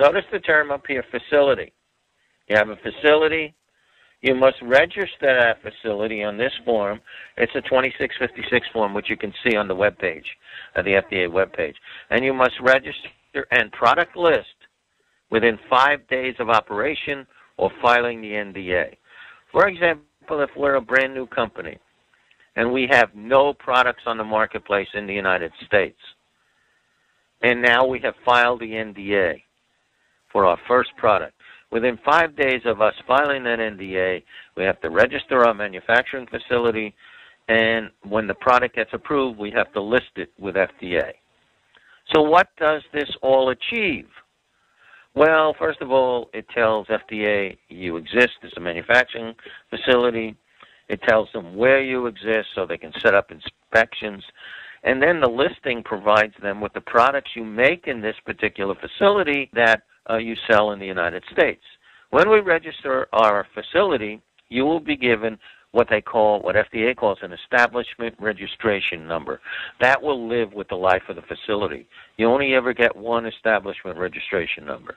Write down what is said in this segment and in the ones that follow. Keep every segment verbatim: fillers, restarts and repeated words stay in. Notice the term up here, facility. You have a facility. You must register that facility on this form. It's a twenty-six fifty-six form, which you can see on the webpage, uh, the F D A webpage. And you must register and product list within five days of operation or filing the N D A. For example, if we're a brand new company and we have no products on the marketplace in the United States, and now we have filed the N D A for our first product, within five days of us filing that N D A, we have to register our manufacturing facility, and when the product gets approved, we have to list it with F D A. So what does this all achieve? Well, first of all, it tells F D A you exist as a manufacturing facility. It tells them where you exist so they can set up inspections. And then the listing provides them with the products you make in this particular facility that Uh, you sell in the United States. When we register our facility, you will be given what they call, what F D A calls an establishment registration number. That will live with the life of the facility. You only ever get one establishment registration number.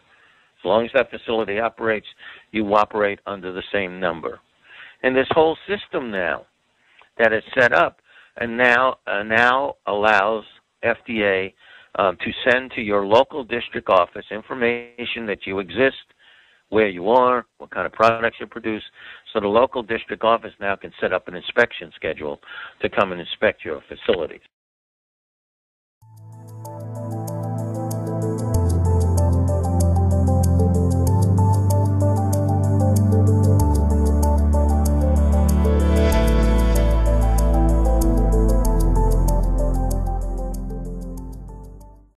As long as that facility operates, you operate under the same number. And this whole system now that is set up and now, uh, now allows F D A Um, to send to your local district office information that you exist, where you are, what kind of products you produce, so the local district office now can set up an inspection schedule to come and inspect your facilities.